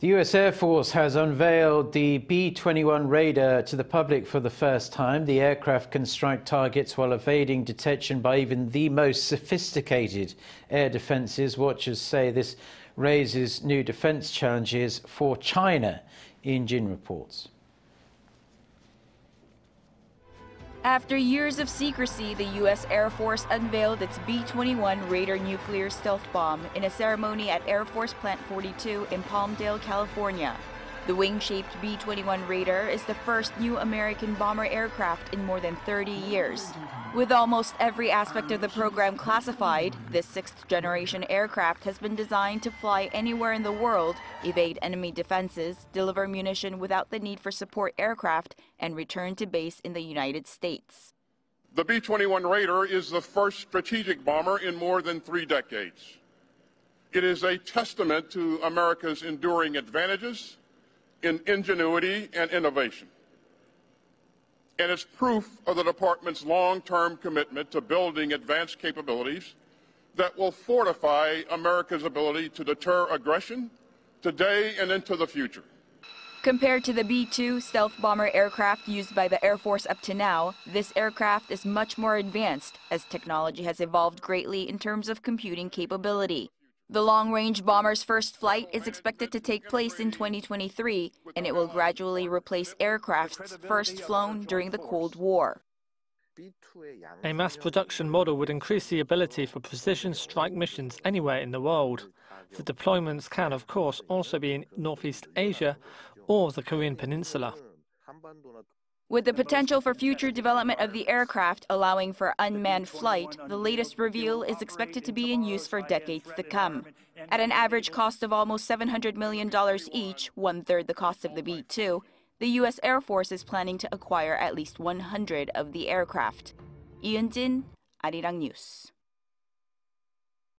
The U.S. Air Force has unveiled the B-21 Raider to the public for the first time. The aircraft can strike targets while evading detection by even the most sophisticated air defenses. Watchers say this raises new defense challenges for China. Lee Eun-jin reports. After years of secrecy, the U.S. Air Force unveiled its B-21 Raider nuclear stealth bomb in a ceremony at Air Force Plant 42 in Palmdale, California. The wing-shaped B-21 Raider is the first new American bomber aircraft in more than 30 years. With almost every aspect of the program classified, this sixth-generation aircraft has been designed to fly anywhere in the world, evade enemy defenses, deliver munition without the need for support aircraft, and return to base in the United States. The B-21 Raider is the first strategic bomber in more than 3 decades. It is a testament to America's enduring advantages in ingenuity and innovation. And it's proof of the department's long-term commitment to building advanced capabilities that will fortify America's ability to deter aggression today and into the future. Compared to the B-2 stealth bomber aircraft used by the Air Force up to now, this aircraft is much more advanced as technology has evolved greatly in terms of computing capability. The long-range bomber's first flight is expected to take place in 2023, and it will gradually replace aircrafts first flown during the Cold War. A mass production model would increase the ability for precision strike missions anywhere in the world. The deployments can, of course, also be in Northeast Asia or the Korean Peninsula. With the potential for future development of the aircraft allowing for unmanned flight, the latest reveal is expected to be in use for decades to come. At an average cost of almost $700 million each, one-third the cost of the B-2, the U.S. Air Force is planning to acquire at least 100 of the aircraft. Lee Eun-jin, Arirang News.